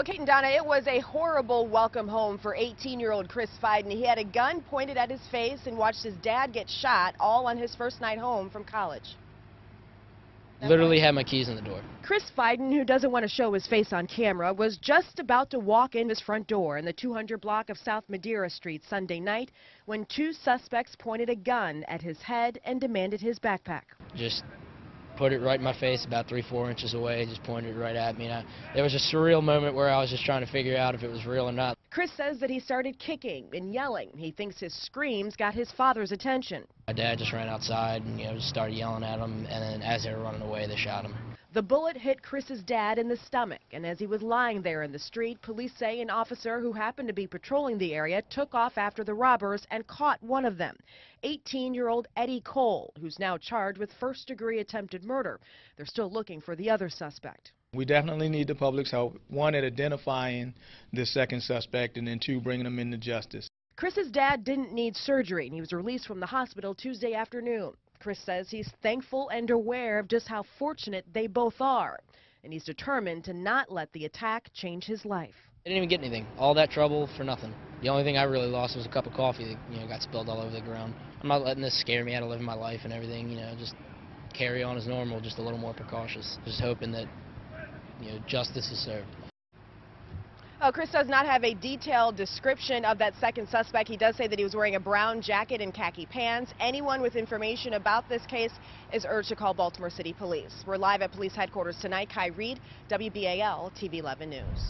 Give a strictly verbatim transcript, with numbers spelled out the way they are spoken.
Well, Kate and Donna, it was a horrible welcome home for eighteen-year-old Chris Fiden. He had a gun pointed at his face and watched his dad get shot, all on his first night home from college. Literally had my keys in the door. Chris Fiden, who doesn't want to show his face on camera, was just about to walk in his front door in the two hundred block of South Madera Street Sunday night when two suspects pointed a gun at his head and demanded his backpack. Just put it right in my face about three, four inches away, just pointed it right at me. And I, there was a surreal moment where I was just trying to figure out if it was real or not. Chris says that he started kicking and yelling. He thinks his screams got his father's attention. My dad just ran outside and, you know, just started yelling at him, and then as they were running away, they shot him. The bullet hit Chris's dad in the stomach, and as he was lying there in the street, police say an officer who happened to be patrolling the area took off after the robbers and caught one of them, eighteen-year-old Eddie Cole, who's now charged with first-degree attempted murder. They're still looking for the other suspect. We definitely need the public's help, one, at identifying the second suspect, and then two, bringing them into justice. Chris's dad didn't need surgery, and he was released from the hospital Tuesday afternoon. Chris says he's thankful and aware of just how fortunate they both are, and he's determined to not let the attack change his life. I didn't even get anything. All that trouble for nothing. The only thing I really lost was a cup of coffee that, you know, got spilled all over the ground. I'm not letting this scare me out of living my life and everything, you know, just carry on as normal, just a little more precautious. Just hoping that, you know, justice is served. Oh, Chris does not have a detailed description of that second suspect. He does say that he was wearing a brown jacket and khaki pants. Anyone with information about this case is urged to call Baltimore City Police. We're live at police headquarters tonight. Kai Reed, W B A L T V eleven News.